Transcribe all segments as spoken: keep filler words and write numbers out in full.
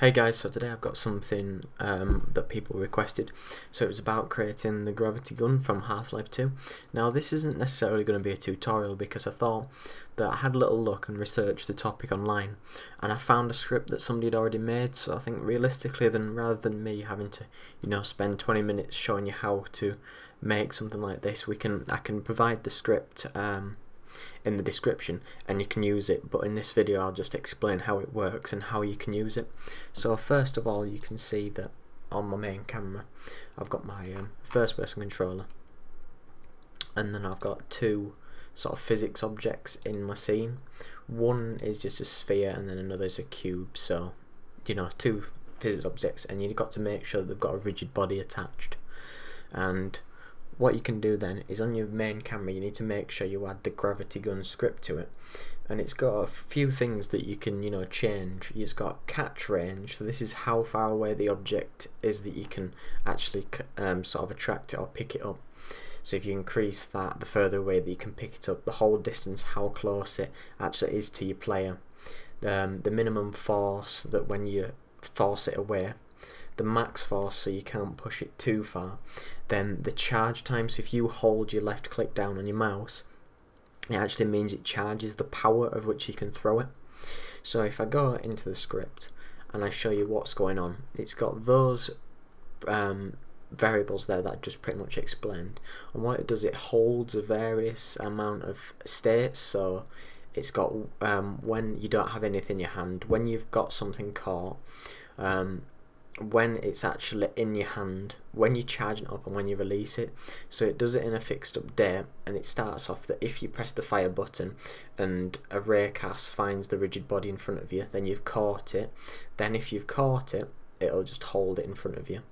Hey guys, so today I've got something um, that people requested. So it was about creating the Gravity Gun from Half-Life two. Now this isn't necessarily going to be a tutorial because I thought that I had a little look and researched the topic online, and I found a script that somebody had already made. So I think realistically, then rather than me having to, you know, spend twenty minutes showing you how to make something like this, we can I can provide the script um, in the description and you can use it, but in this video I'll just explain how it works and how you can use it. So first of all, you can see that on my main camera I've got my um, first person controller, and then I've got two sort of physics objects in my scene. One is just a sphere and then another is a cube, so you know, two physics objects, and you've got to make sure they've got a rigid body attached. And what you can do then is on your main camera you need to make sure you add the Gravity Gun script to it, and it's got a few things that you can, you know, change. It's got catch range, so this is how far away the object is that you can actually um, sort of attract it or pick it up. So if you increase that, the further away that you can pick it up, the whole distance, how close it actually is to your player, um, the minimum force that when you force it away, the max force so you can't push it too far, then the charge time. So if you hold your left click down on your mouse, it actually means it charges the power of which you can throw it. So if I go into the script and I show you what's going on, it's got those um, variables there that I just pretty much explained, and what it does, it holds a various amount of states. So it's got um, when you don't have anything in your hand, when you've got something caught, um, when it's actually in your hand, when you charge it up, and when you release it. So it does it in a fixed up date, and it starts off that if you press the fire button and a raycast finds the rigid body in front of you, then you've caught it. Then if you've caught it, it'll just hold it in front of you.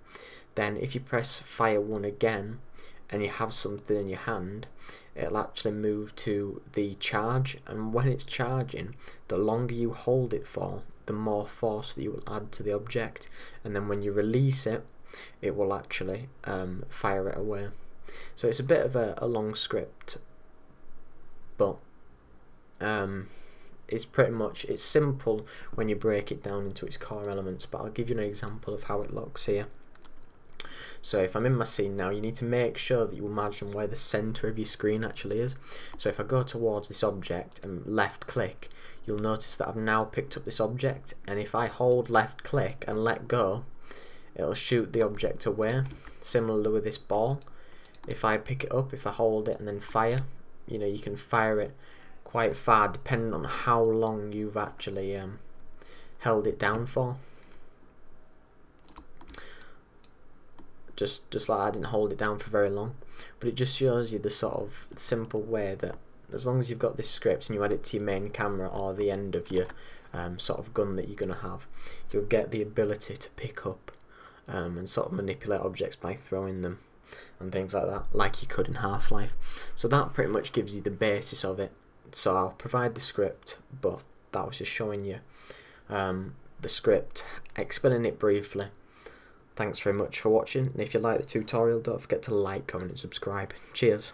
Then if you press fire one again and you have something in your hand, it'll actually move to the charge, and when it's charging, the longer you hold it for, the more force that you will add to the object, and then when you release it, it will actually um, fire it away. So it's a bit of a, a long script, but um, it's pretty much, it's simple when you break it down into its core elements, but I'll give you an example of how it looks here. So if I'm in my scene now, you need to make sure that you imagine where the center of your screen actually is. So if I go towards this object and left click, you'll notice that I've now picked up this object, and if I hold left click and let go, it'll shoot the object away. Similarly with this ball, if I pick it up, if I hold it and then fire, you know, you can fire it quite far depending on how long you've actually um, held it down for. Just, just like I didn't hold it down for very long, but it just shows you the sort of simple way that as long as you've got this script and you add it to your main camera or the end of your um, sort of gun that you're going to have, you'll get the ability to pick up um, and sort of manipulate objects by throwing them and things like that, like you could in Half-Life. So that pretty much gives you the basis of it. So I'll provide the script, but that was just showing you um, the script, explaining it briefly. Thanks very much for watching, and if you like the tutorial, don't forget to like, comment and subscribe. Cheers.